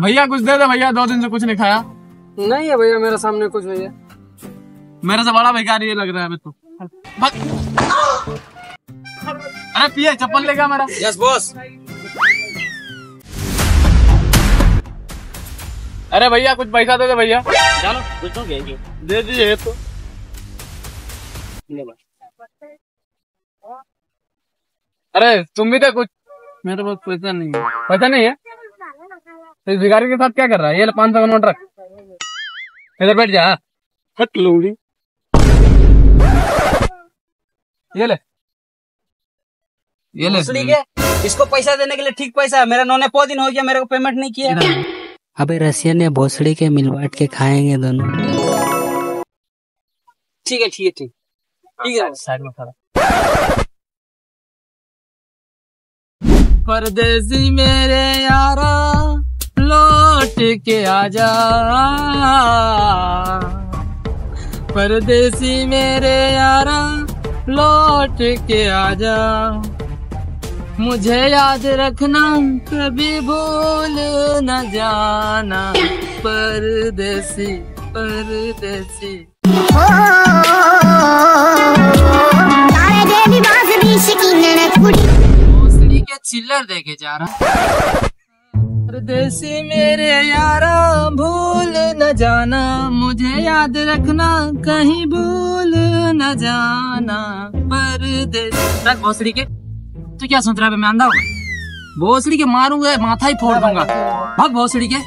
भैया कुछ दे दे भैया, 2 दिन से कुछ नहीं खाया। नहीं है भैया मेरे सामने कुछ। भैया मेरे से बड़ा बेकार ये लग रहा है तो। अरे पिए, चप्पल लेगा मेरा। Yes boss. अरे भैया कुछ पैसा दे दे भैया। चलो कुछ तो कहेंगे, दे दीजिए तो। अरे तुम भी तो कुछ। मेरे पास पैसा नहीं है। पैसा नहीं है तो इस भिखारी के साथ क्या कर रहा है? ये 500 का नोट रख, इधर बैठ जा। हट लोड़ी, ये ले ये ले। इसको पैसा देने के लिए ठीक पैसा है। मेरा नोने 4 दिन हो गया मेरे को पेमेंट नहीं किया। अबे रसियन ने भोसड़ी के मिलवाट के खाएंगे दोनों। ठीक है ठीक है ठीक है, साइड में खड़ा। परदेसी मेरे यारा लौट के आजा, परदेसी मेरे यारा लौट के आजा, मुझे याद रखना कभी भूल न जाना, परदेसी परदेसी। भोसड़ी के चिल्लर देके जा रहा। परदेसी मेरे यारा भूल न जाना, मुझे याद रखना कहीं भूल न जाना, परदेसी। भोसड़ी के तो क्या सोच रहा है? मैं अंधा हूँ, भोसड़ी के मारूंगा माथा ही फोड़ दूंगा। भाग भोसड़ी के।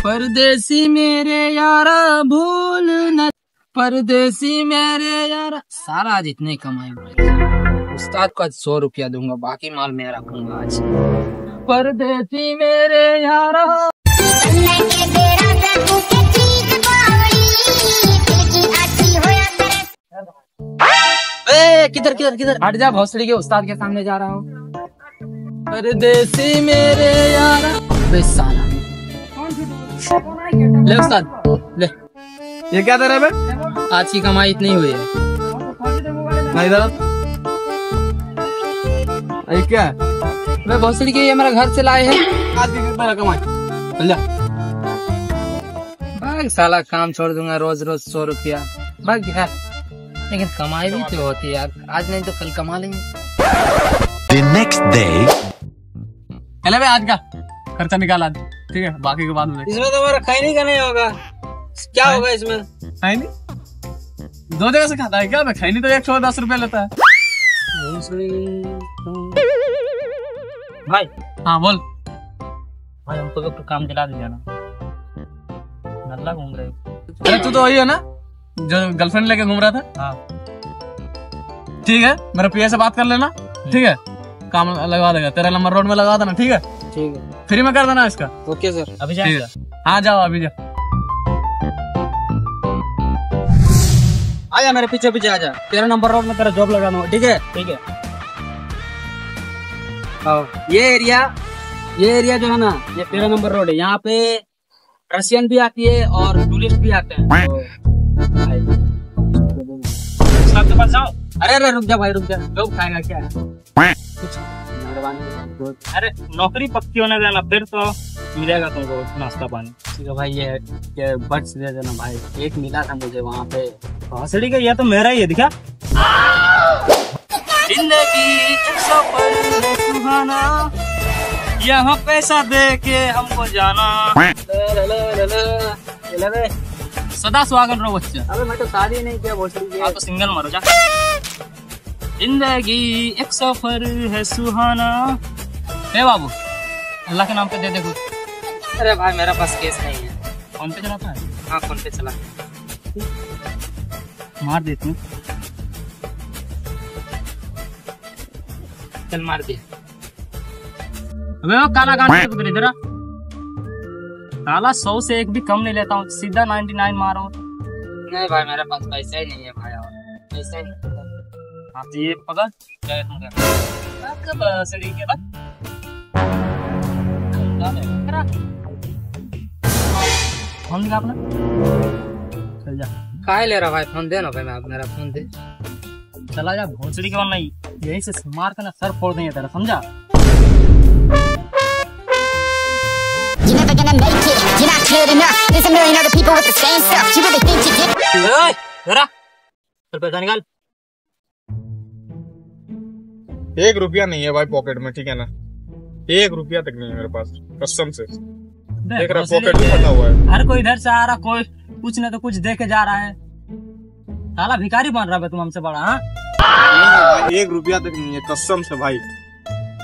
परदेसी मेरे यारा भूल न, परदेसी मेरे यारा। सारा आज इतने कमाएंगे। उस्ताद को आज 100 रुपया दूंगा, बाकी माल मैं रखूंगा आज। परदेसी मेरे यारा। किधर किधर किधर? हट जा, भोसड़ी के उस्ताद के सामने जा रहा हूँ। परदेसी मेरे यारा। ले उस्ताद ले, ये क्या दे रहा है? आज की कमाई इतनी हुई है। अरे क्या है भोसड़ी के, ये मेरा घर से लाए हैं। आज मेरा कमाई, साला काम छोड़ दूंगा। रोज रोज 100 रुपया भाग। लेकिन कमाई भी तो होती है यार, आज नहीं तो कल कमा लेंगे। The next day, चले भाई आज का खर्चा निकाला, ठीक है बाकी के बाद में। इसमें तो मेरा खाई नहीं का नहीं होगा। क्या होगा इसमें? खाई नहीं 2 जगह से खाता है क्या? मैं खाई नहीं तो 110 रुपया लेता है भाई। हाँ बोल भाई, हमको तो काम दिला दीजिए ना। नल्ला घूम रहे हो। अरे तू तो वही है ना जो गर्लफ्रेंड लेके घूम रहा था। हाँ ठीक है, मेरे पीए से बात कर लेना, ठीक है काम लगवा देगा। तेरा नंबर रोड में लगा देना, ठीक है ठीक है। फ्री में कर देना इसका। ओके सर, अभी जाएगा। हाँ जाओ अभी जाओ। आजा मेरे पीछे पीछे आजा। तेरा नंबर रोड में तेरा जॉब लगा दूंगा, ठीक है ठीक है। ये एरिया जो है ना, ये 13 नंबर रोड है। यहाँ पे रशियन भी आती है और टूरिस्ट भी आते हैं। जाओ। अरे रुक जा भाई रुक जा, लोग खाएगा क्या है? कुछ मेहरबानी। अरे नौकरी पक्की होने देना, फिर तो मिलेगा तुमको नाश्ता पानी, ठीक है भाई। ये बट्स दे देना भाई, एक मिला था मुझे वहाँ पे भोसड़ी का। ये तो मेरा ही है, दिखा। जिंदगी यहाँ पैसा दे के हमको जाना, सदा स्वागत रहो बच्चे। अबे मैं तो शादी नहीं किया भोसड़ी के। आप तो सिंगल मरो जा। जिंदगी एक सफर है सुहाना। ए बाबू अल्लाह के नाम पे दे दे कुछ। अरे भाई मेरा पास केस नहीं है। फोन पे चलाता है? हाँ फोन पे चला। मार दे तू, चल मार दे। अबे वो काला गांड पकड़ इधर। साला 100 से 1 भी कम नहीं लेता हूँ, सीधा 99 मारो। नहीं भाई मेरे पास पैसा ही नहीं है भाई, पैसा ही नहीं। आप ये पकड़ गए तुम भोसड़ी के फोन आपने। चल जा, काय ले रहा भाई फोन दे ना भाई। मैं मेरा फोन दे, चला जा भोसड़ी के। और नहीं यही से मार के ना सर फोड़ देंगे तेरा, समझा? never gonna make it. You're not good enough. There's a million other people with the same stuff. You really think you did? Hey, जरा पैसा निकाल। एक रुपया नहीं है भाई पॉकेट में, ठीक है ना? एक रुपया तक नहीं है मेरे पास, कसम से। देख रहा पॉकेट में फटा हुआ है। हर कोई इधर से आ रहा, कोई कुछ ना तो कुछ दे के जा रहा है। साला भिखारी बन रहा है तुम हमसे बड़ा। हाँ, एक रुपया तक नहीं है कसम से भाई,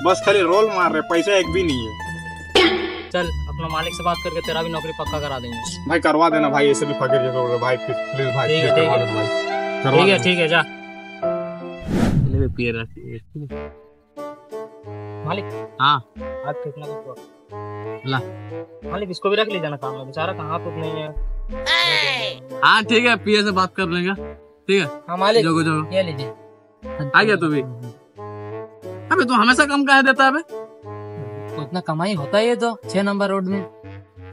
बस खाली रोल मार रहे, पैसा एक भी नहीं है। चल अपना मालिक से बात करके तेरा भी नौकरी पक्का करा देंगे भाई। करवा देना भाई, ऐसे भी फकीर जैसे भाई, प्लीज भाई। ठीक है जा। मालिक हाँ आप कितना ला मालिक, इसको भी रख ले जाना काम में, बेचारा कहाँ तो नहीं है। हाँ ठीक है, पीए से बात कर लेंगे, ठीक है। हाँ मालिक ये लीजिए। आ गया तू भी? अबे तू हमेशा कम कह देता है, तो इतना कमाई होता है। ये तो 6 नंबर रोड में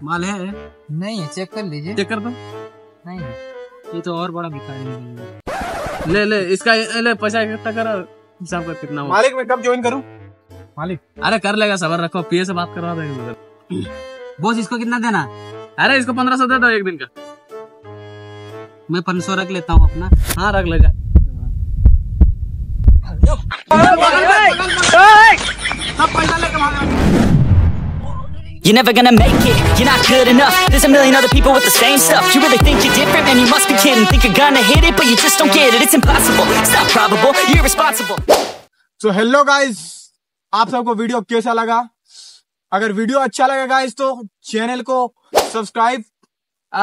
माल है। नहीं है, चेक कर लीजिए। चेक कर दो। नहीं ये तो और बड़ा भिखारी। ले इसका ले पैसा इकट्ठा करो, हिसाब कर कितना हुआ। मालिक मैं कब ज्वाइन करूं? मालिक अरे कर लेगा, सबर रखो, पीए से बात करवा देंगे। बॉस इसको कितना देना? अरे इसको 1500 दे दो एक दिन का। मैं 500 रख लेता हूँ अपना। हाँ रख लेगा। You're never gonna make it, you're not good enough. There's a million other people with the same stuff. You really think you're different, man, you must be kidding. Think you're gonna hit it, but you just don't get it. It's impossible, it's not probable, you're irresponsible. So hello guys, आप सबको video कैसा लगा? अगर video अच्छा लगा guys तो channel को subscribe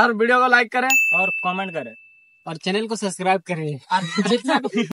और वीडियो को लाइक करें और कमेंट करें और चैनल को सब्सक्राइब करें।